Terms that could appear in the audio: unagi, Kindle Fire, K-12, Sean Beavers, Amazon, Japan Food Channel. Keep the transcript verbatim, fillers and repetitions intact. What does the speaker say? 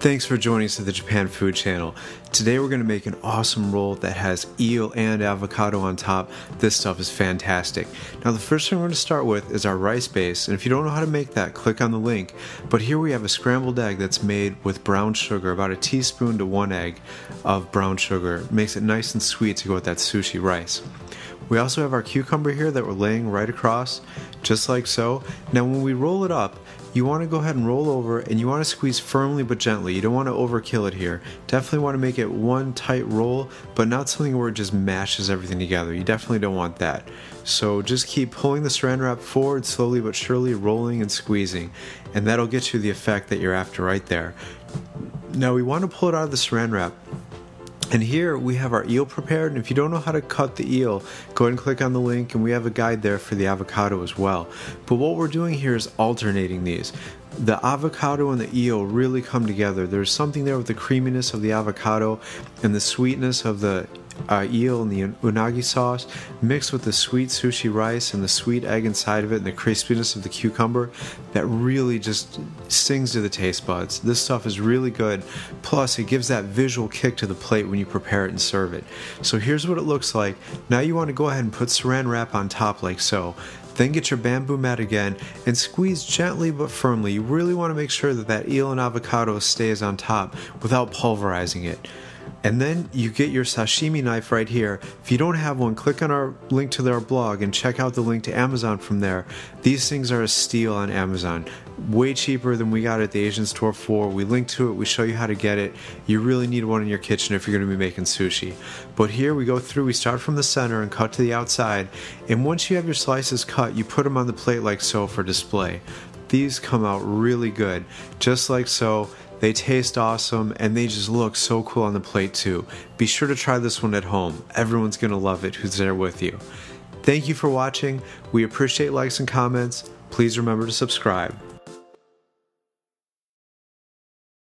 Thanks for joining us at the Japan Food Channel. Today we're going to make an awesome roll that has eel and avocado on top. This stuff is fantastic. Now the first thing we're going to start with is our rice base, and if you don't know how to make that, click on the link. But here we have a scrambled egg that's made with brown sugar, about a teaspoon to one egg of brown sugar. It makes it nice and sweet to go with that sushi rice. We also have our cucumber here that we're laying right across, just like so. Now when we roll it up, you want to go ahead and roll over and you want to squeeze firmly but gently. You don't want to overkill it here. Definitely want to make it one tight roll, but not something where it just mashes everything together. You definitely don't want that. So just keep pulling the saran wrap forward slowly but surely, rolling and squeezing, and that'll get you the effect that you're after right there. Now we want to pull it out of the saran wrap. And here we have our eel prepared, and if you don't know how to cut the eel, go ahead and click on the link, and we have a guide there for the avocado as well. But what we're doing here is alternating these. The avocado and the eel really come together. There's something there with the creaminess of the avocado and the sweetness of the Uh, eel and the unagi sauce mixed with the sweet sushi rice and the sweet egg inside of it and the crispiness of the cucumber that really just sings to the taste buds. This stuff is really good, plus it gives that visual kick to the plate when you prepare it and serve it. So here's what it looks like. Now you want to go ahead and put saran wrap on top like so. Then get your bamboo mat again and squeeze gently but firmly. You really want to make sure that that eel and avocado stays on top without pulverizing it. And then you get your sashimi knife right here. If you don't have one, click on our link to their blog and check out the link to Amazon from there. These things are a steal on Amazon. Way cheaper than we got at the Asian store for. We link to it, we show you how to get it. You really need one in your kitchen if you're going to be making sushi. But here we go through, we start from the center and cut to the outside. And once you have your slices cut, you put them on the plate like so for display. These come out really good, just like so. They taste awesome, and they just look so cool on the plate too. Be sure to try this one at home. Everyone's gonna love it who's there with you. Thank you for watching. We appreciate likes and comments. Please remember to subscribe.